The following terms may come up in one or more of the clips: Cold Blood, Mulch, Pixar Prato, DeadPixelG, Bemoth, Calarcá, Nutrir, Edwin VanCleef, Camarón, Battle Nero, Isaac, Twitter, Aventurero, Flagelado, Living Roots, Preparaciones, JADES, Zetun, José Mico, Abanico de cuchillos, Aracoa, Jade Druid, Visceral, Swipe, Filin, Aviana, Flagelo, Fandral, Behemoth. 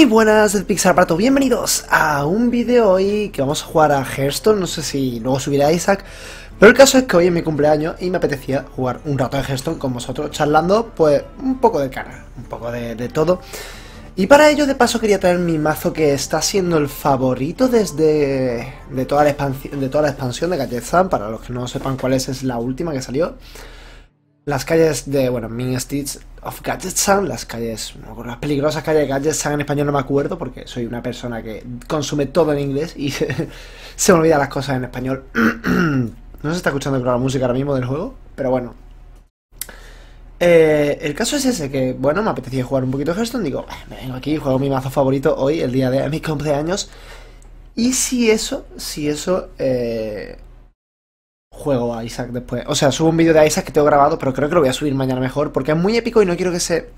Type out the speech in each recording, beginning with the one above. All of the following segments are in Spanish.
Muy buenas, Pixar Prato, bienvenidos a un vídeo hoy que vamos a jugar a Hearthstone. No sé si luego subiré a Isaac, pero el caso es que hoy es mi cumpleaños y me apetecía jugar un rato a Hearthstone con vosotros, charlando pues un poco de cara, un poco de todo. Y para ello de paso quería traer mi mazo que está siendo el favorito desde de toda la expansión de Gadgetzan. Para los que no sepan cuál es la última que salió. Las calles de, bueno, Mean Streets of Gadgetzan, las calles, no, las peligrosas calles de Gadgetzan en español no me acuerdo porque soy una persona que consume todo en inglés y se me olvidan las cosas en español. No se está escuchando la música ahora mismo del juego, pero bueno. El caso es ese, que bueno, me apetecía jugar un poquito de Hearthstone, digo, me vengo aquí, juego mi mazo favorito hoy, el día de mis cumpleaños. Y si eso, juego a Isaac después. O sea, subo un vídeo de Isaac que tengo grabado, pero creo que lo voy a subir mañana mejor, porque es muy épico y no quiero que se...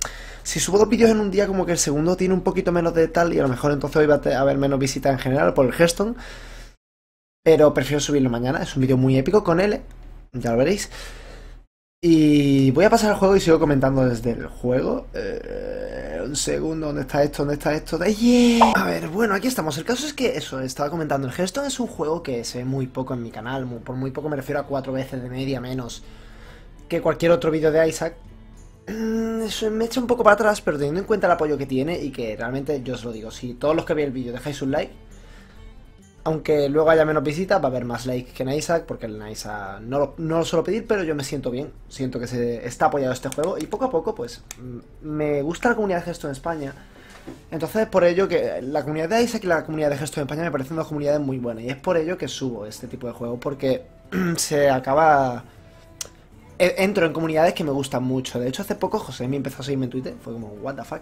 Si subo dos vídeos en un día, como que el segundo tiene un poquito menos de tal, y a lo mejor entonces hoy va a haber menos visitas en general por el Hearthstone. Pero prefiero subirlo mañana, es un vídeo muy épico con él, ya lo veréis. Y voy a pasar al juego y sigo comentando desde el juego. Un segundo, ¿dónde está esto? ¿Dónde está esto? ¡Yeah! A ver, bueno, aquí estamos. El caso es que eso, estaba comentando. El Hearthstone es un juego que se ve muy poco en mi canal. Por muy poco me refiero a 4 veces de media menos que cualquier otro vídeo de Isaac. Eso me echa un poco para atrás, pero teniendo en cuenta el apoyo que tiene y que realmente yo os lo digo. Si todos los que veis el vídeo dejáis un like, aunque luego haya menos visitas, va a haber más likes que en Isaac, porque en Isaac no lo suelo pedir, pero yo me siento bien. Siento que se está apoyado este juego y poco a poco, pues, me gusta la comunidad de Hearthstone en España. Entonces, por ello que la comunidad de Isaac y la comunidad de Hearthstone en España me parecen dos comunidades muy buenas. Y es por ello que subo este tipo de juegos, porque se acaba... Entro en comunidades que me gustan mucho. De hecho, hace poco José me empezó a seguirme en Twitter, fue como, what the fuck.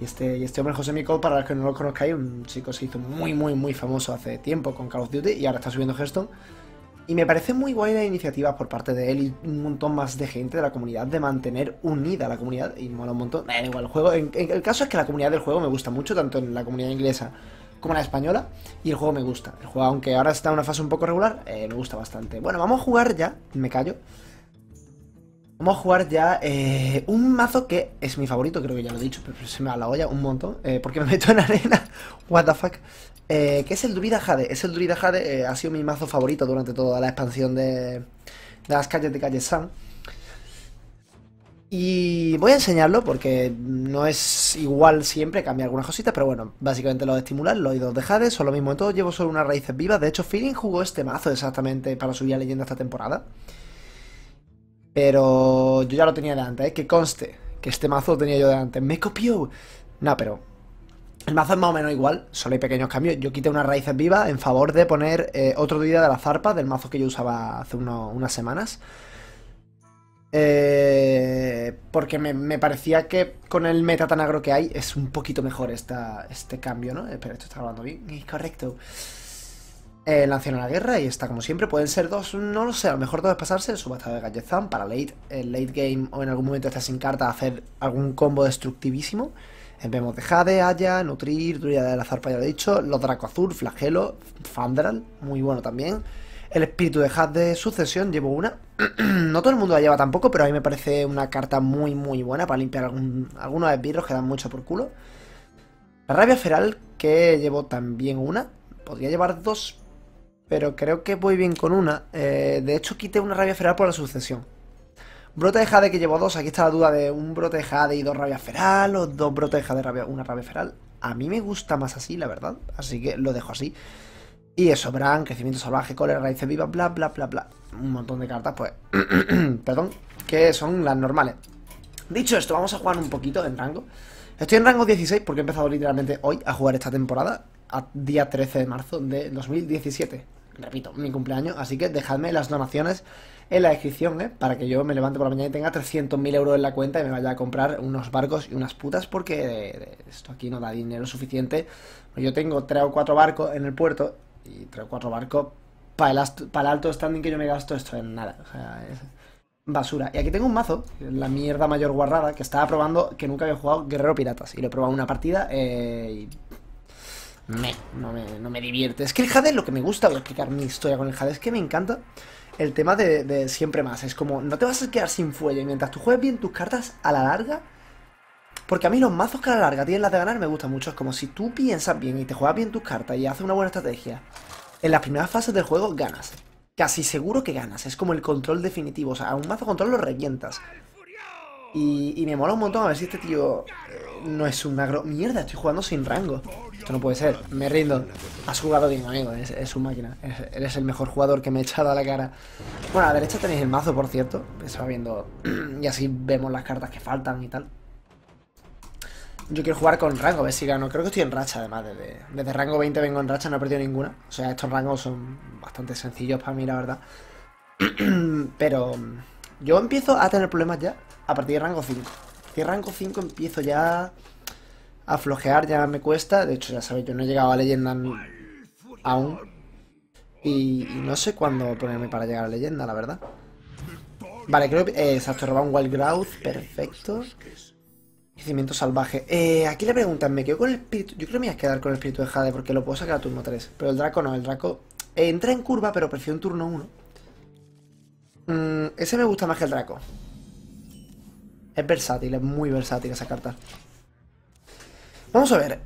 Y este hombre, José Mico, para los que no lo conozcáis, un chico se hizo muy famoso hace tiempo con Call of Duty y ahora está subiendo Hearthstone. Y me parece muy guay las iniciativas por parte de él y un montón más de gente de la comunidad de mantener unida a la comunidad. Y mola un montón. Da igual el juego. El caso es que la comunidad del juego me gusta mucho, tanto en la comunidad inglesa como en la española. Y el juego me gusta. El juego, aunque ahora está en una fase un poco regular, me gusta bastante. Bueno, vamos a jugar ya. Me callo. Vamos a jugar ya un mazo que es mi favorito, creo que ya lo he dicho, pero se me va la olla un montón, porque me meto en arena, what the fuck, que es el Druida Jade. Es el Druida Jade, ha sido mi mazo favorito durante toda la expansión de las calles de Gadgetzan. Y voy a enseñarlo porque no es igual siempre, cambia algunas cositas, pero bueno, básicamente los estimular, los idos de Jade, son lo mismo en todo, llevo solo unas raíces vivas. De hecho, Filin jugó este mazo exactamente para subir a leyenda esta temporada. Pero yo ya lo tenía delante, que conste que este mazo lo tenía yo delante. ¡Me copió! No, pero el mazo es más o menos igual, solo hay pequeños cambios. Yo quité unas raíces vivas en favor de poner otro druida de la zarpa del mazo que yo usaba hace unas semanas. Porque me parecía que con el meta tan agro que hay es un poquito mejor este cambio, ¿no? Espera, esto está grabando bien. Correcto. Lanzaron a la guerra y está como siempre. Pueden ser dos, no lo sé, a lo mejor todo es pasarse el subasta de Gadgetzan para late, el late game, o en algún momento está sin carta, hacer algún combo destructivísimo. Bemoth de Jade, Haya, Nutrir, Druida de la Zarpa, ya lo he dicho. Los Dragón Azul, Flagelo, Fandral, muy bueno también. El espíritu de Jade, Sucesión, llevo una. No todo el mundo la lleva tampoco, pero a mí me parece una carta muy buena para limpiar algunos esbirros que dan mucho por culo. La Rabia Feral, que llevo también una. Podría llevar dos, pero creo que voy bien con una. De hecho, quité una rabia feral por la sucesión. Brote de Jade, que llevo dos. Aquí está la duda de un brote de Jade y 2 rabias feral. O 2 brotes de Jade, una rabia feral. A mí me gusta más así, la verdad. Así que lo dejo así. Y eso, Bran, crecimiento salvaje, cólera, raíces vivas, bla. Un montón de cartas, pues. Perdón, que son las normales. Dicho esto, vamos a jugar un poquito en rango. Estoy en rango 16 porque he empezado literalmente hoy a jugar esta temporada. A día 13 de marzo de 2017. Repito, mi cumpleaños, así que dejadme las donaciones en la descripción, para que yo me levante por la mañana y tenga 300.000 euros en la cuenta y me vaya a comprar unos barcos y unas putas, porque esto aquí no da dinero suficiente. Yo tengo 3 o 4 barcos en el puerto y 3 o 4 barcos para el alto standing que yo me gasto esto en nada, o sea, es basura. Y aquí tengo un mazo, la mierda mayor guarrada, que estaba probando, que nunca había jugado Guerrero Piratas, y lo he probado en una partida y... No me divierte. Es que el Jade es lo que me gusta. Voy a explicar mi historia con el Jade. Es que me encanta el tema de siempre más. Es como, no te vas a quedar sin fuelle. Mientras tú juegues bien tus cartas, a la larga Porque a mí los mazos que a la larga tienen las de ganar me gustan mucho. Es como si tú piensas bien y te juegas bien tus cartas y haces una buena estrategia, en las primeras fases del juego ganas. Casi seguro que ganas. Es como el control definitivo. O sea, a un mazo control lo revientas. Y me mola un montón a ver si este tío no es un magro. Mierda, estoy jugando sin rango. Esto no puede ser. Me rindo. Has jugado bien, amigo. Es una máquina. Eres el mejor jugador que me he echado a la cara. Bueno, a la derecha tenéis el mazo, por cierto. Estaba viendo. Y así vemos las cartas que faltan y tal. Yo quiero jugar con rango, a ver si gano. Creo que estoy en racha, además. Desde rango 20 vengo en racha, no he perdido ninguna. O sea, estos rangos son bastante sencillos para mí, la verdad. Pero yo empiezo a tener problemas ya a partir de rango 5. A partir de rango 5 empiezo ya a flojear, ya me cuesta. De hecho, ya sabéis, yo no he llegado a leyenda aún. Y no sé cuándo ponerme para llegar a leyenda, la verdad. Vale, creo que... exacto, roba un Wild Growth, perfecto. Crecimiento salvaje. Aquí le preguntan, ¿me quedo con el espíritu? Yo creo que me voy a quedar con el espíritu de Jade porque lo puedo sacar a turno 3. Pero el Draco no, el Draco entra en curva, pero prefiero en turno 1. Ese me gusta más que el Draco. Es versátil, es muy versátil esa carta. Vamos a ver.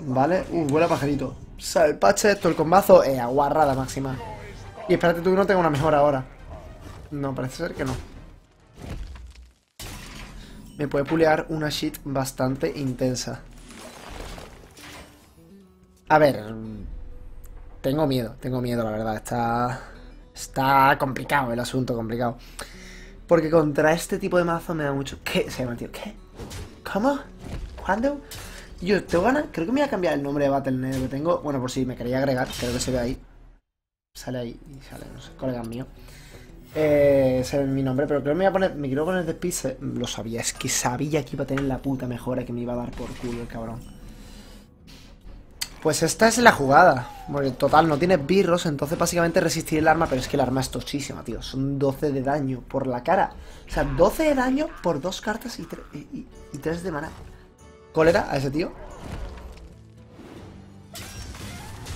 Vale, vuela pajarito. Salpache, esto el combazo. Aguarrada máxima. Y espérate tú que no tenga una mejora ahora. No, parece ser que no. Me puede pulear una shit bastante intensa. A ver. Tengo miedo, la verdad. Está complicado el asunto, complicado. Porque contra este tipo de mazo me da mucho... ¿Qué? Se llama, tío. ¿Qué? ¿Cómo? ¿Cuándo? Yo tengo ganas... Creo que me voy a cambiar el nombre de Battle Nero que tengo. Bueno, por si me quería agregar. Creo que se ve ahí. Sale ahí. Y sale, no sé, colega mío. Ese es mi nombre, pero creo que me voy a poner... Me quiero poner de pizza. Lo sabía. Es que sabía que iba a tener la puta mejora que me iba a dar por culo el cabrón. Pues esta es la jugada. Porque total, no tienes birros, entonces básicamente resistir el arma. Pero es que el arma es tochísima, tío. Son 12 de daño por la cara. O sea, 12 de daño por 2 cartas y 3 de maná. Cólera a ese tío.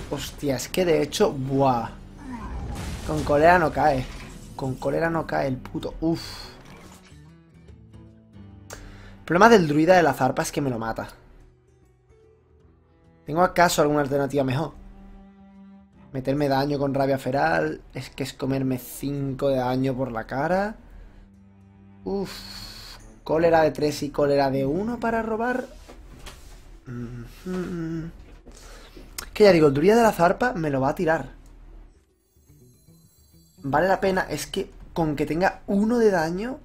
Hostia, es que de hecho... Buah. Con cólera no cae. Con cólera no cae el puto. Uf. El problema del druida de la zarpa es que me lo mata. ¿Tengo acaso alguna alternativa mejor? Meterme daño con rabia feral. Es que es comerme 5 de daño por la cara. Uff. Cólera de 3 y cólera de 1 para robar. Es que ya digo, el druida de la zarpa me lo va a tirar. Vale la pena. Es que con que tenga 1 de daño,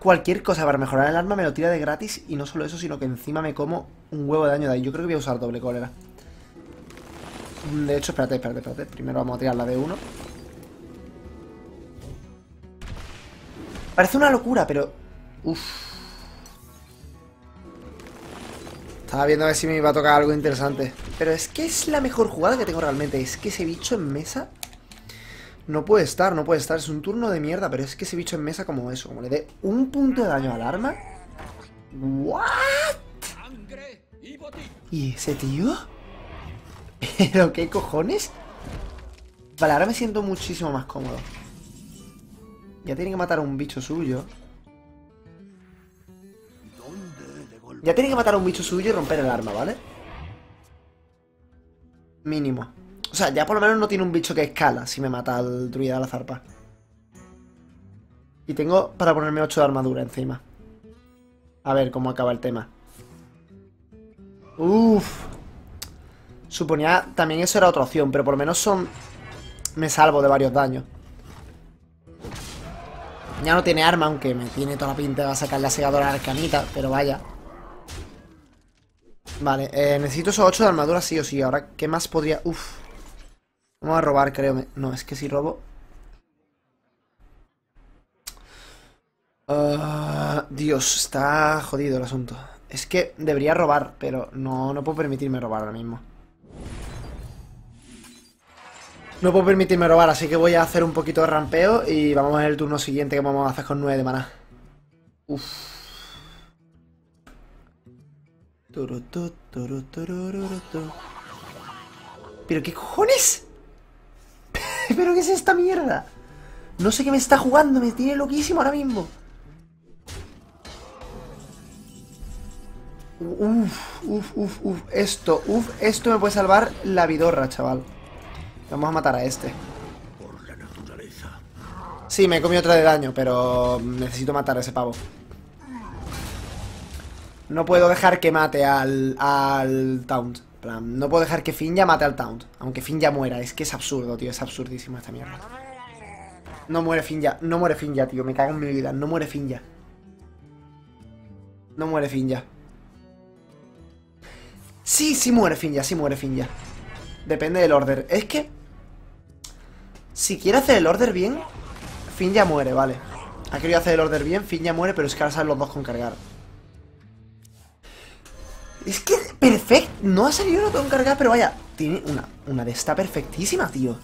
cualquier cosa para mejorar el arma me lo tira de gratis. Y no solo eso, sino que encima me como un huevo de daño de ahí. Yo creo que voy a usar doble cólera. De hecho, espérate. Primero vamos a tirar la de 1. Parece una locura, pero... Uff. Estaba viendo a ver si me iba a tocar algo interesante. Pero es que es la mejor jugada que tengo realmente. Es que ese bicho en mesa... No puede estar, es un turno de mierda, pero es que ese bicho en mesa como eso, como le dé un punto de daño al arma. ¿What? ¿Y ese tío? ¿Pero qué cojones? Vale, ahora me siento muchísimo más cómodo. Ya tiene que matar a un bicho suyo. Ya tiene que matar a un bicho suyo y romper el arma, ¿vale? Mínimo. O sea, ya por lo menos no tiene un bicho que escala si me mata al druida de la zarpa. Y tengo para ponerme 8 de armadura encima. A ver cómo acaba el tema. Uff. Suponía también eso era otra opción, pero por lo menos son... Me salvo de varios daños. Ya no tiene arma, aunque me tiene toda la pinta de sacar la segadora arcanita, pero vaya. Vale, necesito esos 8 de armadura sí o sí. Ahora, ¿qué más podría...? Uff. Vamos a robar, creo. No, es que si robo... Dios, está jodido el asunto. Es que debería robar, pero no puedo permitirme robar ahora mismo. No puedo permitirme robar, así que voy a hacer un poquito de rampeo y vamos a ver el turno siguiente que vamos a hacer con 9 de maná. Uff. ¿Pero qué cojones? ¿Pero qué es esta mierda? No sé qué me está jugando, me tiene loquísimo ahora mismo. Esto me puede salvar la vidorra, chaval. Vamos a matar a este. Sí, me he comido otra de daño, pero necesito matar a ese pavo. No puedo dejar que mate al Taunt. No puedo dejar que Finn ya mate al Taunt. Aunque Finn ya muera. Es que es absurdo, tío. Es absurdísimo esta mierda. No muere Finn ya. No muere Finn ya, tío. Me cago en mi vida. No muere Finn ya. No muere Finn ya. Sí, sí muere Finn ya. Sí muere Finn ya. Depende del order. Es que... si quiere hacer el order bien, Finn ya muere, vale. Ha querido hacer el order bien, Finn ya muere, pero es que ahora salen los dos con cargar. Es que perfecto. No ha salido uno con cargar, pero vaya, tiene una de esta perfectísima, tío.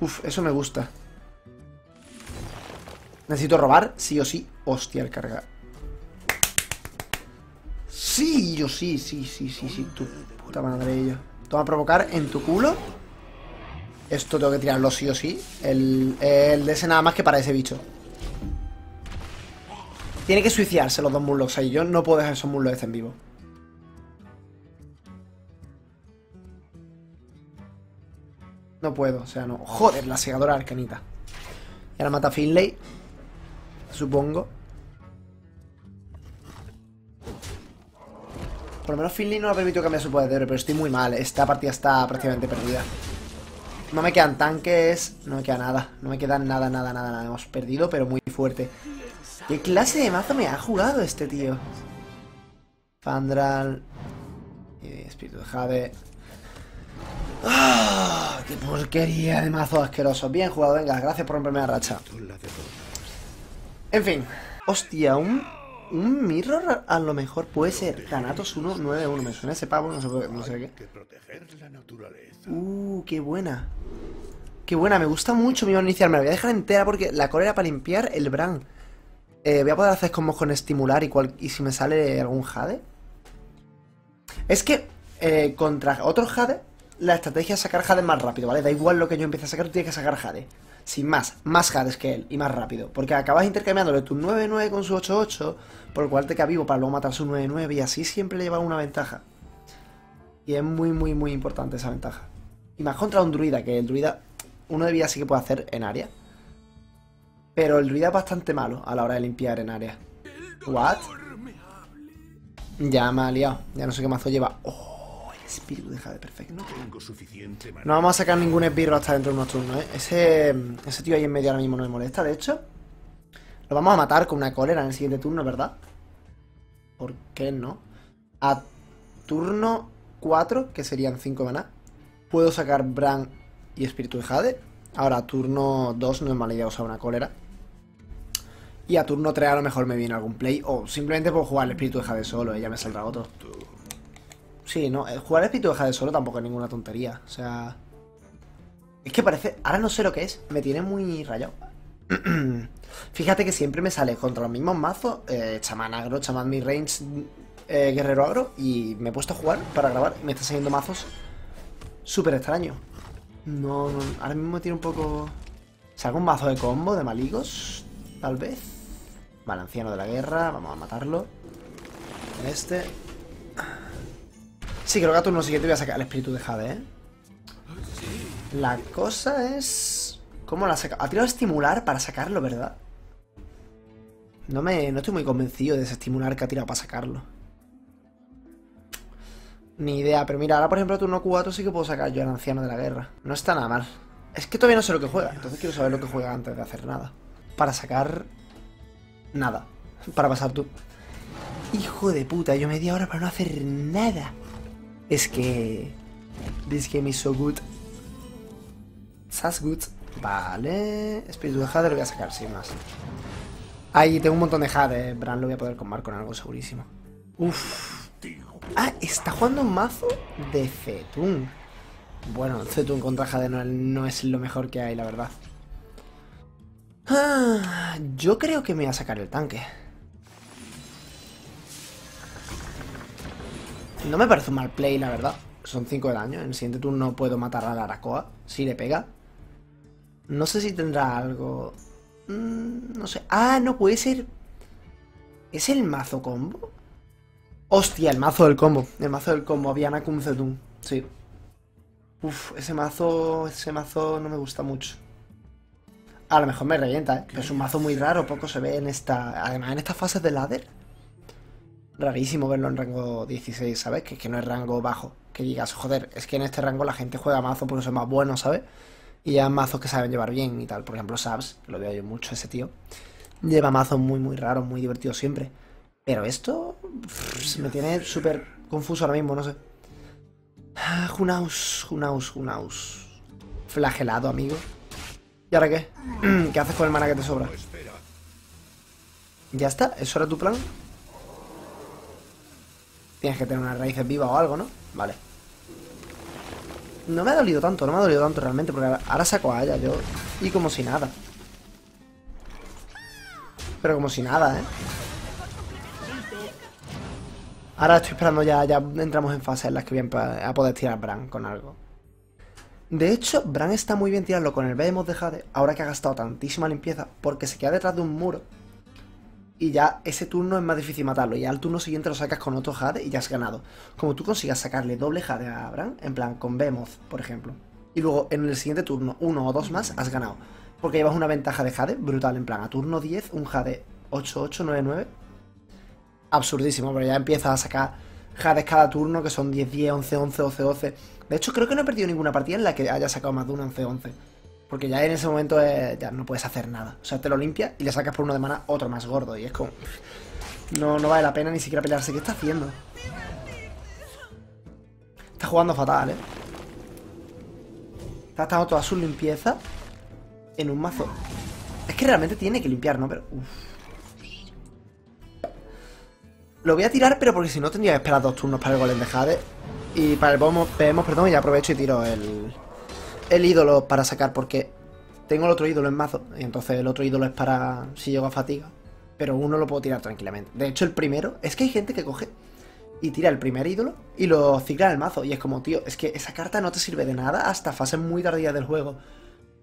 Uf, eso me gusta. Necesito robar, sí o sí. Hostia, el cargar. Sí o sí, sí. Tu puta madre ella. Toma a provocar en tu culo. Esto tengo que tirarlo sí o sí. El de ese nada más que para ese bicho. Tiene que suicidarse los dos Murlocs ahí. Yo no puedo dejar esos Murlocs en vivo. No puedo, o sea, no. Joder, la segadora arcanita. Y ahora mata a Finlay. Supongo. Por lo menos Finlay no me ha permitido cambiar su poder, pero estoy muy mal. Esta partida está prácticamente perdida. No me quedan tanques. No me queda nada. No me queda nada. Hemos perdido, pero muy fuerte. ¿Qué clase de mazo me ha jugado este tío? Fandral. Y Espíritu de Jade. ¡Ah! ¡Qué porquería de mazo asqueroso! Bien jugado, venga. Gracias por romperme la racha. En fin. Hostia, un mirror a lo mejor puede ser. Thanatos 191. Me suena ese pavo, no sé qué. Qué buena. Qué buena, me gusta mucho. Me iba a iniciar. Me la voy a dejar entera porque la core era para limpiar el Bran. Voy a poder hacer combos con estimular y si me sale algún Jade. Es que contra otros Jade, la estrategia es sacar Jade más rápido, ¿vale? Da igual lo que yo empiece a sacar, tú tienes que sacar Jade. Sin más, más Jades que él y más rápido. Porque acabas intercambiándole tu 9-9 con su 8-8, por el cual te queda vivo para luego matar su 9-9 y así siempre le lleva una ventaja. Y es muy importante esa ventaja. Y más contra un druida, que el druida uno de vida sí que puede hacer en área. Pero el druida es bastante malo a la hora de limpiar en área. ¿What? Ya me ha liado. Ya no sé qué mazo lleva. Oh, el espíritu deja de perfecto. No vamos a sacar ningún esbirro hasta dentro de unos turnos, ¿eh? Ese tío ahí en medio ahora mismo no me molesta, de hecho. Lo vamos a matar con una cólera en el siguiente turno, ¿verdad? ¿Por qué no? A turno 4, que serían 5 maná, puedo sacar Bran y espíritu de Jade. Ahora a turno 2 no es mala idea usar una cólera. Y a turno 3 a lo mejor me viene algún play. O simplemente puedo jugar el espíritu de Jade solo, ya me saldrá otro. Sí, no, jugar el espíritu de Jade solo tampoco es ninguna tontería. O sea... es que parece... ahora no sé lo que es. Me tiene muy rayado. Fíjate que siempre me sale contra los mismos mazos. Chamán agro, chamán midrange, guerrero agro. Y me he puesto a jugar para grabar. Y me están saliendo mazos súper extraños. No, no, ahora mismo tiene un poco... ¿Saco un mazo de combo de maligos? Tal vez. Valenciano de la guerra, vamos a matarlo. Este. Sí, creo que a turno siguiente voy a sacar el espíritu de Jade, ¿eh? La cosa es... ¿cómo la saca? Ha tirado estimular para sacarlo, ¿verdad? No estoy muy convencido de ese estimular que ha tirado para sacarlo. Ni idea, pero mira, ahora por ejemplo a turno 4 sí que puedo sacar yo al anciano de la guerra. No está nada mal. Es que todavía no sé lo que juega, entonces quiero saber lo que juega antes de hacer nada. Para sacar... nada. Para pasar tú. Hijo de puta, yo media hora para no hacer nada. Es que... this game is so good. That's good. Vale... espíritu de Jade lo voy a sacar sin más. Ahí tengo un montón de Jade. Bran lo voy a poder combar con algo segurísimo. Uff. Ah, está jugando un mazo de Zetun. Bueno, Zetun contra Jade no es lo mejor que hay, la verdad. Ah, yo creo que me voy a sacar el tanque. No me parece un mal play, la verdad. Son 5 de daño. En el siguiente turno puedo matar a la Aracoa. Si le pega. No sé si tendrá algo... no sé... Ah, no, puede ser... ¿Es el mazo combo? Hostia, el mazo del combo. El mazo del combo, Aviana Cumzetun. Sí. Uf, ese mazo no me gusta mucho. A lo mejor me revienta, ¿eh? Pero es un mazo muy raro, poco se ve en esta... Además, en estas fases de ladder. Rarísimo verlo en rango 16, ¿sabes? Que no es rango bajo. Que digas, joder, es que en este rango la gente juega mazo porque es más bueno, ¿sabes? Y llevan mazos que saben llevar bien y tal. Por ejemplo, Sabs, que lo veo yo mucho, ese tío. Lleva mazos muy, muy raros, muy divertidos siempre. Pero esto... Pff, me tiene súper confuso ahora mismo, no sé. Ah, Junaus. Flagelado, amigo. ¿Y ahora qué? ¿Qué haces con el mana que te sobra? ¿Ya está? ¿Eso era tu plan? Tienes que tener unas raíces vivas o algo, ¿no? Vale. No me ha dolido tanto, realmente, porque ahora saco a Aya yo. Y como si nada. Pero como si nada, ¿eh? Ahora estoy esperando ya entramos en fases en las que voy a poder tirar Bran con algo. De hecho, Bran está muy bien tirarlo con el Behemoth de Jade, ahora que ha gastado tantísima limpieza, porque se queda detrás de un muro. Y ya ese turno es más difícil matarlo. Y al turno siguiente lo sacas con otro Jade y ya has ganado. Como tú consigas sacarle doble Jade a Bran, en plan con Bemoth, por ejemplo. Y luego en el siguiente turno, uno o dos más, has ganado. Porque llevas una ventaja de Jade brutal, en plan a turno 10, un Jade 8-8-9-9. Absurdísimo, pero ya empiezas a sacar Jades cada turno, que son 10-10, 11-11, 12-12. De hecho, creo que no he perdido ninguna partida en la que haya sacado más de un 11-11. Porque ya en ese momento ya no puedes hacer nada. O sea, te lo limpia y le sacas por uno de mana otro más gordo. Y es como... No vale la pena ni siquiera pelearse. ¿Qué está haciendo? Está jugando fatal, ¿eh? Está gastando toda su limpieza en un mazo. Es que realmente tiene que limpiar, ¿no? Pero... Uf. Lo voy a tirar, pero porque si no tendría que esperar dos turnos para el golem de Jade. Y para el Behemoth, perdón, y aprovecho y tiro el ídolo para sacar, porque tengo el otro ídolo en mazo, y entonces el otro ídolo es para si llego a fatiga, pero uno lo puedo tirar tranquilamente. De hecho, el primero, es que hay gente que coge y tira el primer ídolo y lo cicla en el mazo, y es como, tío, es que esa carta no te sirve de nada hasta fases muy tardías del juego.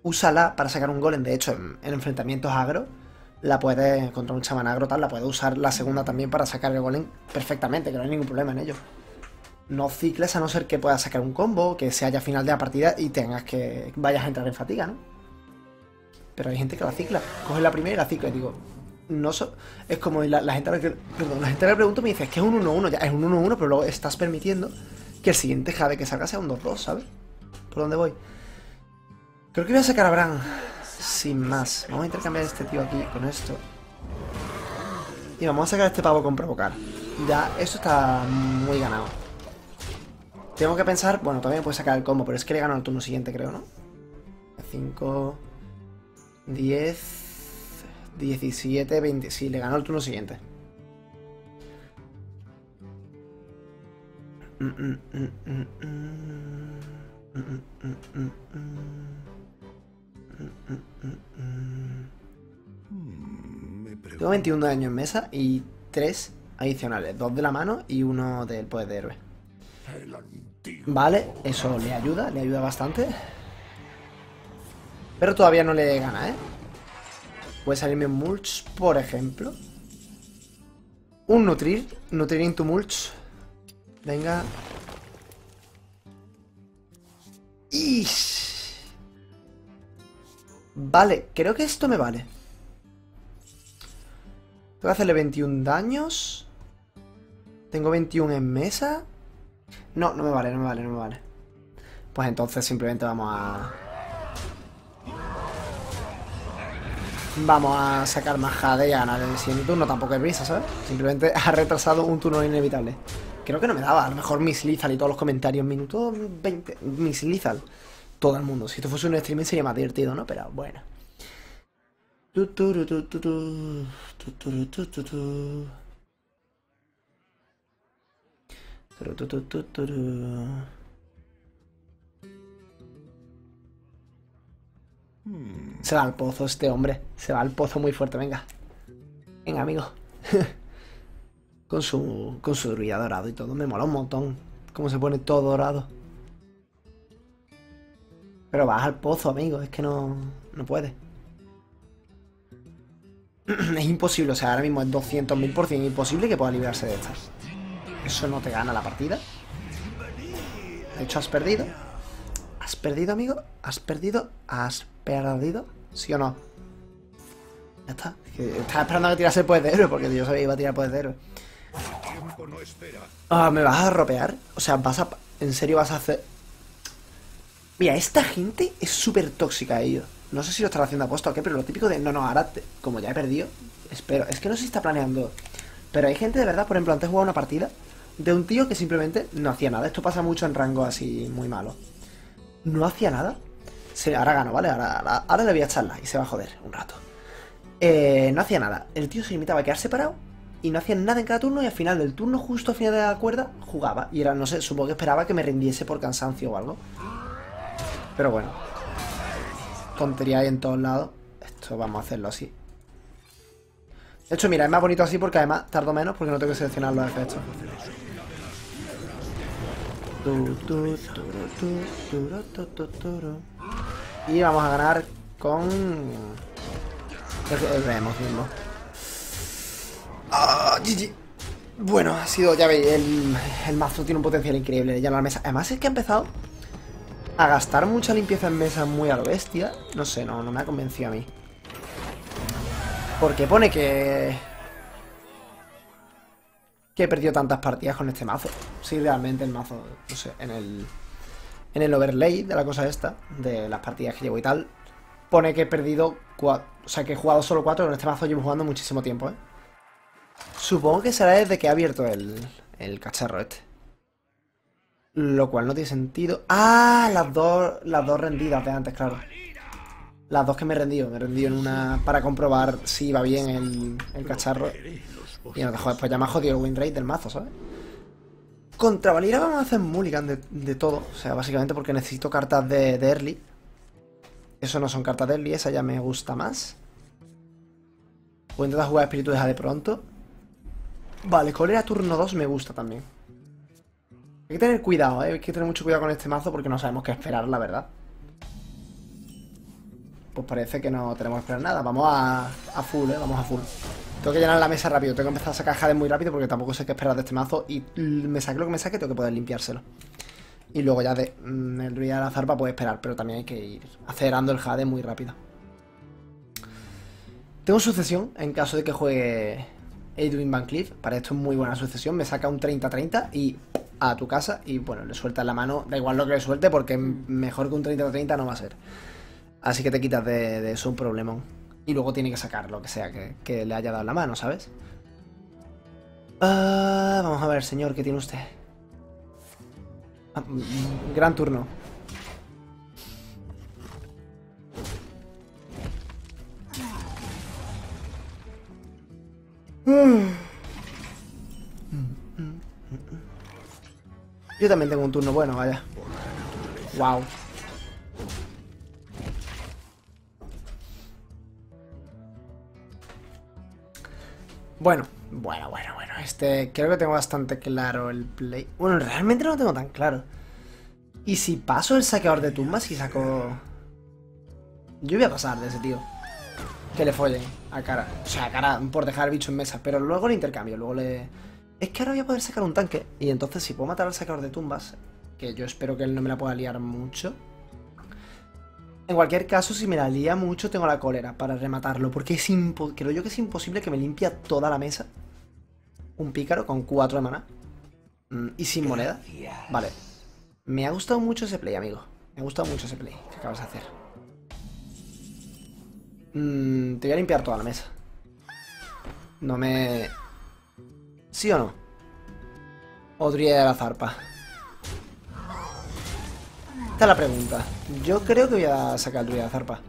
Úsala para sacar un golem. De hecho, en enfrentamientos agro, la puedes, contra un chamán agro tal, la puedes usar la segunda también para sacar el golem perfectamente, que no hay ningún problema en ello. No cicles a no ser que puedas sacar un combo, que se haya final de la partida y tengas que... vayas a entrar en fatiga, ¿no? Pero hay gente que la cicla. Coge la primera y la cicla. Y digo, no so... Es como la gente a la que... Perdón, la gente a la que pregunto me dice, es que es un 1-1. Ya es un 1-1, pero luego estás permitiendo que el siguiente Jade que salga sea un 2-2, ¿sabes? ¿Por dónde voy? Creo que voy a sacar a Bran. Sin más. Vamos a intercambiar a este tío aquí con esto. Y vamos a sacar a este pavo con provocar. Ya, esto está muy ganado. Tengo que pensar... Bueno, también puedo sacar el combo, pero es que le gano al turno siguiente, creo, ¿no? 5... 10... 17, 20... Sí, le gano al turno siguiente. Tengo 21 daño en mesa y 3 adicionales. 2 de la mano y 1 del poder de héroe. Vale, eso le ayuda bastante. Pero todavía no le gana, ¿eh? Puede salirme un Mulch, por ejemplo. Un Nutrir. Nutrir into Mulch. Venga. Ish. Vale, creo que esto me vale. Tengo que hacerle 21 daños. Tengo 21 en mesa. No, no me vale. Pues entonces simplemente vamos a sacar más Jade y a ganar el siguiente turno. Tampoco hay prisa, ¿sabes? Simplemente ha retrasado un turno inevitable. Creo que no me daba. A lo mejor Miss Lizal y todos los comentarios. Minuto 20. Miss Lizal. Todo el mundo. Si esto fuese un streaming sería más divertido, ¿no? Pero bueno. Se va al pozo este hombre. Se va al pozo muy fuerte, venga. Venga, amigo. Con su druida dorado y todo. Me mola un montón cómo se pone todo dorado. Pero vas al pozo, amigo. Es que no... No puede. Es imposible, o sea, ahora mismo es 200.000% imposible que pueda librarse de estas. Eso no te gana la partida. De hecho, has perdido. ¿Has perdido, amigo? ¿Has perdido? ¿Has perdido? ¿Sí o no? Ya está. Estaba esperando que tirase poder de héroe, porque yo sabía que iba a tirar poder de héroe. Ah, ¿me vas a ropear? O sea, vas a... ¿En serio vas a hacer...? Mira, esta gente es súper tóxica, ellos. No sé si lo estará haciendo aposta o qué, pero lo típico de... No, no, ahora, como ya he perdido, espero. Es que no sé si está planeando. Pero hay gente de verdad, por ejemplo, antes jugaba una partida de un tío que simplemente no hacía nada. Esto pasa mucho en rango así muy malo. No hacía nada. Sí, ahora gano, ¿vale? Ahora le voy a echarla y se va a joder un rato. No hacía nada. El tío se limitaba a quedarse parado y no hacía nada en cada turno, y al final del turno, justo al final de la cuerda, jugaba. Y era, no sé, supongo que esperaba que me rindiese por cansancio o algo. Pero bueno, tontería hay en todos lados. Esto vamos a hacerlo así. De hecho, mira, es más bonito así porque además tardo menos porque no tengo que seleccionar los efectos. Y vamos a ganar con... Vemos mismo. Ah, GG. Bueno, ha sido, ya veis, el mazo tiene un potencial increíble. Ya en la mesa. Además es que ha empezado a gastar mucha limpieza en mesa muy a lo bestia. No sé, no me ha convencido a mí. Porque pone que he perdido tantas partidas con este mazo. Sí, realmente el mazo, no sé, en el overlay de la cosa esta, de las partidas que llevo y tal, pone que he perdido 4, o sea, que he jugado solo 4, pero en este mazo llevo jugando muchísimo tiempo, ¿eh? Supongo que será desde que he abierto el cacharro este. Lo cual no tiene sentido. ¡Ah! Las dos rendidas de antes, claro. Las dos que me he rendido. Me he rendido en una para comprobar si iba bien el cacharro. Y no te jodas, pues ya me ha jodido el win rate del mazo, ¿sabes? Contra Valira vamos a hacer mulligan de todo. O sea, básicamente porque necesito cartas de early. Eso no son cartas de early, esa ya me gusta más. Voy a intentar jugar espíritu deja de pronto. Vale, cólera turno 2 me gusta también. Hay que tener cuidado, ¿eh? Hay que tener mucho cuidado con este mazo porque no sabemos qué esperar, la verdad. Pues parece que no tenemos que esperar nada. Vamos a full, ¿eh? Vamos a full. Tengo que llenar la mesa rápido. Tengo que empezar a sacar jades muy rápido porque tampoco sé qué esperar de este mazo. Y me saque lo que me saque, tengo que poder limpiárselo. Y luego ya de el druida de la zarpa puede esperar, pero también hay que ir acelerando el jade muy rápido. Tengo sucesión en caso de que juegue Edwin VanCleef. Para esto es muy buena sucesión. Me saca un 30-30 y... a tu casa, y bueno, le sueltas la mano. Da igual lo que le suelte, porque mejor que un 30-30 no va a ser. Así que te quitas de eso un problemón. Y luego tiene que sacar lo que sea que le haya dado la mano, ¿sabes? Vamos a ver, señor, ¿qué tiene usted? Ah, gran turno. Yo también tengo un turno bueno, vaya. Wow. Bueno. Creo que tengo bastante claro el play. Bueno, realmente no lo tengo tan claro. Y si paso el saqueador de tumbas y saco... Yo voy a pasar de ese tío. Que le follen a cara. O sea, a cara por dejar bicho en mesa. Pero luego le intercambio, luego le... Es que ahora voy a poder sacar un tanque. Y entonces si puedo matar al sacador de tumbas, que yo espero que él no me la pueda liar mucho. En cualquier caso, si me la lía mucho, tengo la cólera para rematarlo. Porque es creo yo que es imposible que me limpie toda la mesa un pícaro con 4 de maná. Y sin moneda. Vale. Me ha gustado mucho ese play, amigo. Me ha gustado mucho ese play que acabas de hacer. Te voy a limpiar toda la mesa. No me... ¿Sí o no? Odría de la zarpa. Esta es la pregunta. Yo creo que voy a sacar el druida de la zarpa.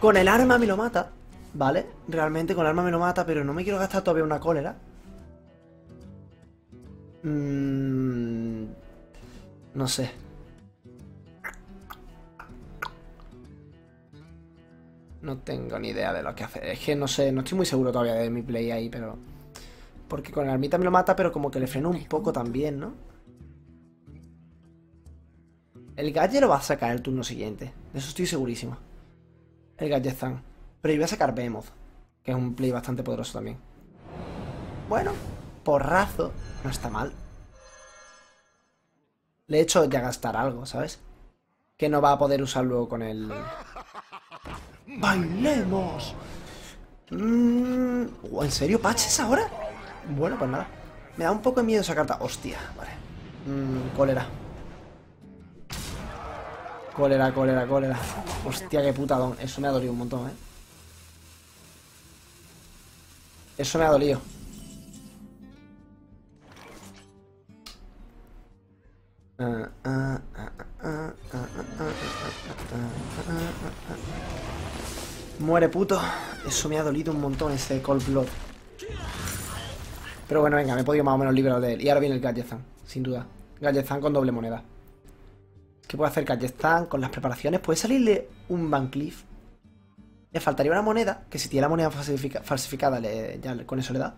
Con el arma me lo mata, ¿vale? Realmente con el arma me lo mata, pero no me quiero gastar todavía una cólera. No sé. No tengo ni idea de lo que hace. Es que no sé, no estoy muy seguro todavía de mi play ahí, pero... Porque con el armita me lo mata, pero como que le freno un poco también, ¿no? El gadget lo va a sacar el turno siguiente. De eso estoy segurísimo. el Gadgetzan. Pero yo voy a sacar Behemoth, que es un play bastante poderoso también. Bueno, porrazo, no está mal. Le he hecho ya gastar algo, ¿sabes? Que no va a poder usar luego con el... ¡Bailemos! ¿En serio? ¿Paches ahora? Bueno, pues nada. Me da un poco de miedo esa carta. Hostia, vale. Cólera. Cólera, cólera, cólera. Hostia, qué putadón. Eso me ha dolido un montón, ¿eh? Eso me ha dolido. Muere, puto. Eso me ha dolido un montón, ese Cold Blood. Pero bueno, venga, me he podido más o menos liberar de él. Y ahora viene el Gadgetzan, sin duda. Gadgetzan con doble moneda. ¿Qué puede hacer Gadgetzan con las preparaciones? Puede salirle un VanCleef. Le faltaría una moneda, que si tiene la moneda falsificada, ya con eso le da.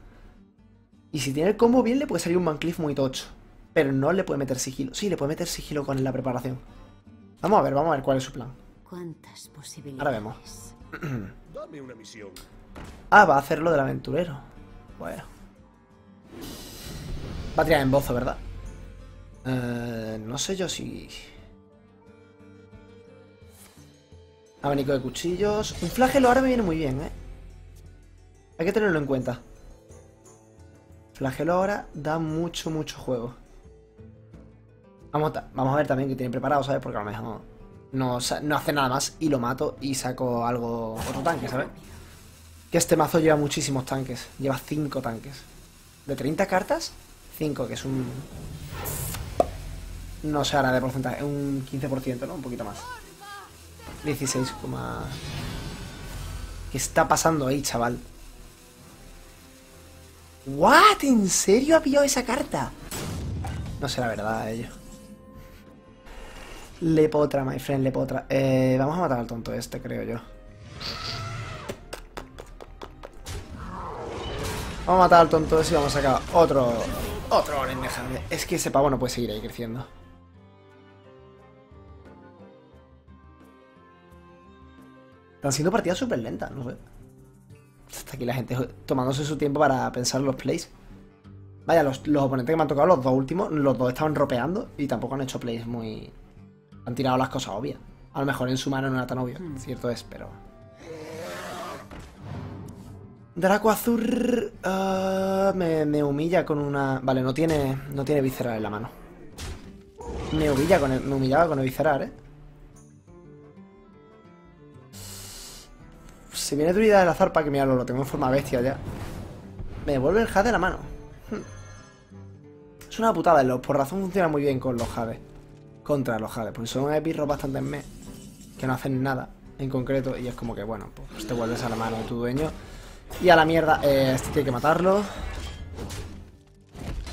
Y si tiene el combo bien, le puede salir un VanCleef muy tocho. Pero no le puede meter sigilo. Sí, le puede meter sigilo con la preparación. Vamos a ver cuál es su plan. ¿Cuántas posibilidades? Ahora vemos. Dame una misión. Ah, va a hacer lo del aventurero. Bueno. Va a tirar en bozo, ¿verdad? No sé yo si... Abanico de cuchillos. Un flagelo ahora me viene muy bien, ¿eh? Hay que tenerlo en cuenta. Flagelo ahora da mucho, mucho juego. Vamos a ver también qué tiene preparado, ¿sabes? Porque a lo mejor no hace nada más y lo mato y saco algo... Otro tanque, ¿sabes? Que este mazo lleva muchísimos tanques. Lleva 5 tanques. De 30 cartas, 5, que es un... No sé ahora de porcentaje, es un 15%, ¿no? Un poquito más. 16, ¿qué está pasando ahí, chaval? ¿What? ¿En serio ha pillado esa carta? No sé la verdad de ello. Lepotra, my friend, lepotra. Vamos a matar al tonto este, creo yo. Vamos a matar al tonto ese y vamos a sacar otro orendejante. Es que ese pavo no puede seguir ahí creciendo. Están siendo partidas súper lentas, no sé. Hasta aquí la gente tomándose su tiempo para pensar los plays. Vaya, los oponentes que me han tocado, los dos últimos, los dos estaban ropeando y tampoco han hecho plays muy... Han tirado las cosas obvias. A lo mejor en su mano no era tan obvio, cierto es, pero... Dragón Azul me humilla con una... Vale, no tiene visceral en la mano. Me humillaba con el visceral, ¿eh? Si viene Druida de la zarpa, que mira, lo tengo en forma bestia ya. Me devuelve el jade a la mano. Es una putada, los porrazos funcionan muy bien con los jades. Contra los jades, porque son epirros bastante en mes. Que no hacen nada en concreto y es como que, bueno, pues te vuelves a la mano de tu dueño. Y a la mierda, este tiene que matarlo.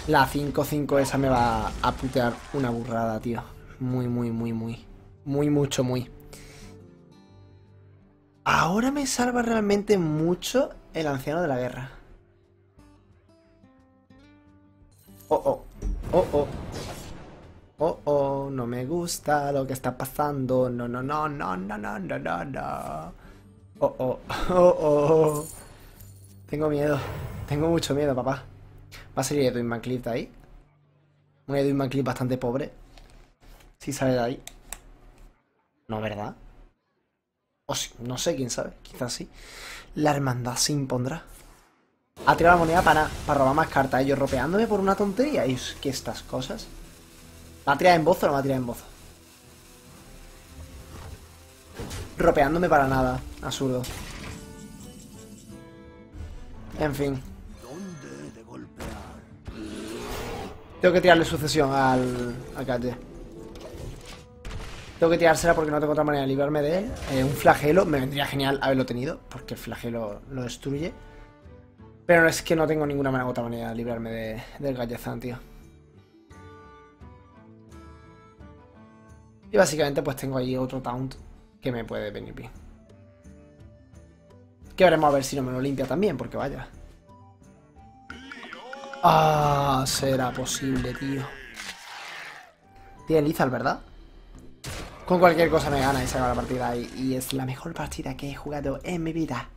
La 5-5 esa me va a putear una burrada, tío. Muy. Ahora me salva realmente mucho el anciano de la guerra. Oh, no me gusta lo que está pasando. No. Oh. Tengo miedo. Tengo mucho miedo, papá. Va a salir Edwin VanCleef de ahí. Un Edwin VanCleef bastante pobre. Si sale de ahí. No, ¿verdad? O sí, no sé, quién sabe. Quizás sí. La hermandad se impondrá. Ha tirado la moneda para robar más cartas. Ellos ropeándome por una tontería. Y es que estas cosas... ¿Va a tirar en bozo o no va a tirar en bozo? Ropeándome para nada. Absurdo. En fin. Tengo que tirarle sucesión al calle. Tengo que tirársela porque no tengo otra manera de librarme de él. Un flagelo. Me vendría genial haberlo tenido, porque el flagelo lo destruye. Pero es que no tengo ninguna otra manera de librarme del Gadgetzan, tío. Y básicamente pues tengo ahí otro taunt que me puede venir bien. Que veremos a ver si no me lo limpia también, porque vaya. Ah, será posible, tío. Tiene Lizal, ¿verdad? Con cualquier cosa me gana y se acaba la partida. Y es la mejor partida que he jugado en mi vida.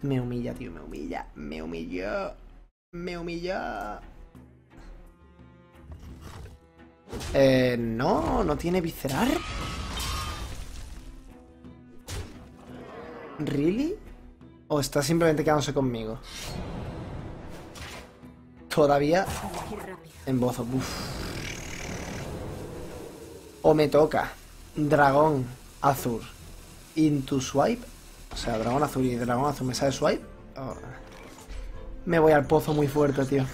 Me humilla, tío, me humilla. Me humilló. Me humilló. No, no tiene visceral. ¿Really? ¿O está simplemente quedándose conmigo? Todavía embozo. O me toca Dragón Azul into Swipe. O sea, Dragón Azul y Dragón Azul me sale Swipe. Oh. Me voy al pozo muy fuerte, tío.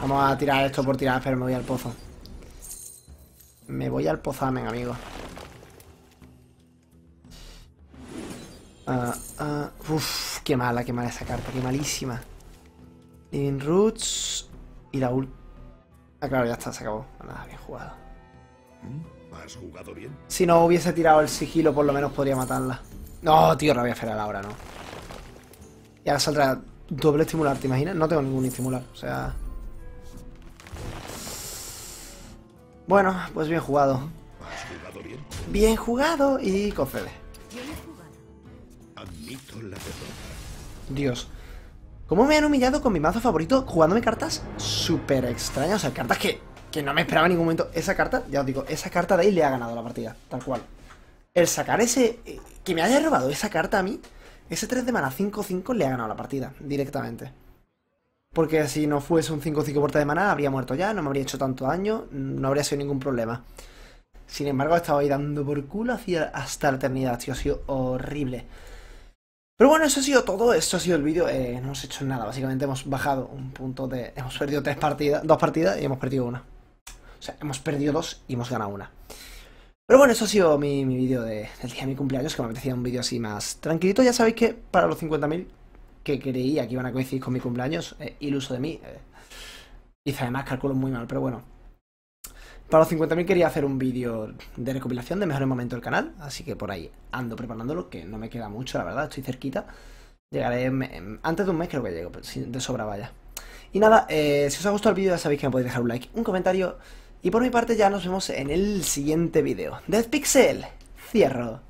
Vamos a tirar esto por tirar, pero me voy al pozo. Me voy al pozamen, amigo. Uff, qué mala esa carta, qué malísima. Living Roots y la ult. Ah, claro, ya está, se acabó. Nada, bien jugado. ¿Has jugado bien? Si no hubiese tirado el sigilo, por lo menos podría matarla. No, tío, rabia feral ahora, no. Y ahora saldrá doble estimular, ¿te imaginas? No tengo ningún estimular, o sea... Bueno, pues bien jugado. ¿Has jugado bien? Bien jugado y concede. Admito la derrota. Dios. ¿Cómo me han humillado con mi mazo favorito jugándome cartas súper extrañas? O sea, cartas que no me esperaba en ningún momento. Esa carta, ya os digo, esa carta de ahí le ha ganado la partida, tal cual. El sacar ese... Que me haya robado esa carta a mí, ese 3 de mana 5-5 le ha ganado la partida, directamente. Porque si no fuese un 5-5 puerta de mana, habría muerto ya, no me habría hecho tanto daño, no habría sido ningún problema. Sin embargo, he estado ahí dando por culo hasta la eternidad, tío, ha sido horrible. Pero bueno, eso ha sido todo, esto ha sido el vídeo, no hemos hecho nada, básicamente hemos bajado un punto de... Hemos perdido dos partidas y hemos perdido una. O sea, hemos perdido dos y hemos ganado una. Pero bueno, eso ha sido mi vídeo del día de mi cumpleaños, que me apetecía un vídeo así más tranquilito. Ya sabéis que para los 50.000 que creía que iban a coincidir con mi cumpleaños, iluso de mí, hice además cálculos muy mal, pero bueno. Para los 50.000 quería hacer un vídeo de recopilación de mejores momentos del canal, así que por ahí ando preparándolo, que no me queda mucho, la verdad, estoy cerquita. Llegaré antes de un mes, creo que llego, de sobra vaya. Y nada, si os ha gustado el vídeo ya sabéis que me podéis dejar un like, un comentario, y por mi parte ya nos vemos en el siguiente vídeo. DeadPixel, cierro.